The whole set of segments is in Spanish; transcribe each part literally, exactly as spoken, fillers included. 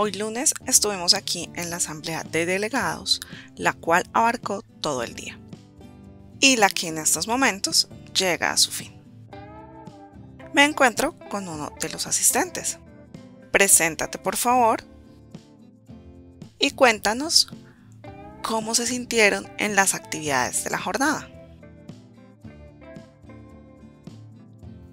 Hoy lunes estuvimos aquí en la asamblea de delegados, la cual abarcó todo el día y la que en estos momentos llega a su fin. Me encuentro con uno de los asistentes. Preséntate, por favor, y cuéntanos cómo se sintieron en las actividades de la jornada.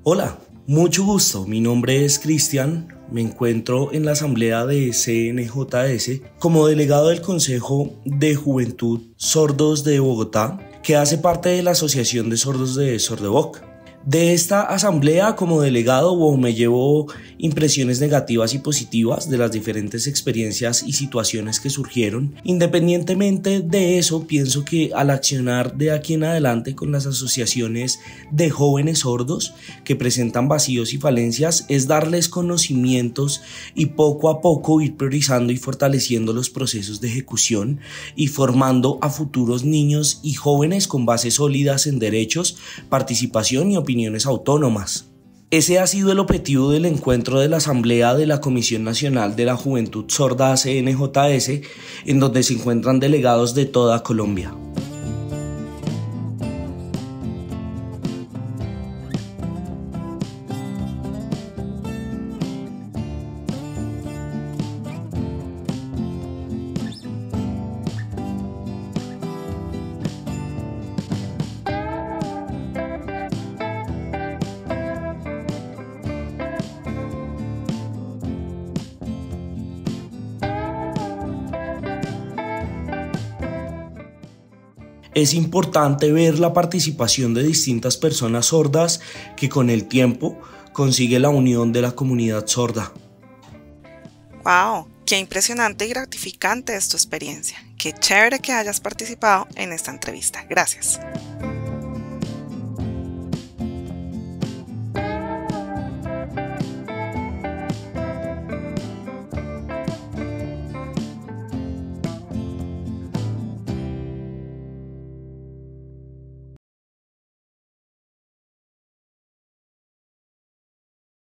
Hola, mucho gusto. Mi nombre es Cristian. Me encuentro en la asamblea de C N J S como delegado del Consejo de Juventud Sordos de Bogotá, que hace parte de la Asociación de Sordos de Sordevoc. De esta asamblea como delegado wow, me llevo impresiones negativas y positivas de las diferentes experiencias y situaciones que surgieron. Independientemente de eso, pienso que al accionar de aquí en adelante con las asociaciones de jóvenes sordos que presentan vacíos y falencias es darles conocimientos y poco a poco ir priorizando y fortaleciendo los procesos de ejecución y formando a futuros niños y jóvenes con bases sólidas en derechos, participación y opinión autónomas. Ese ha sido el objetivo del encuentro de la Asamblea de la Comisión Nacional de la Juventud Sorda C N J S, en donde se encuentran delegados de toda Colombia. Es importante ver la participación de distintas personas sordas que con el tiempo consigue la unión de la comunidad sorda. ¡Wow! ¡Qué impresionante y gratificante es tu experiencia! ¡Qué chévere que hayas participado en esta entrevista! Gracias.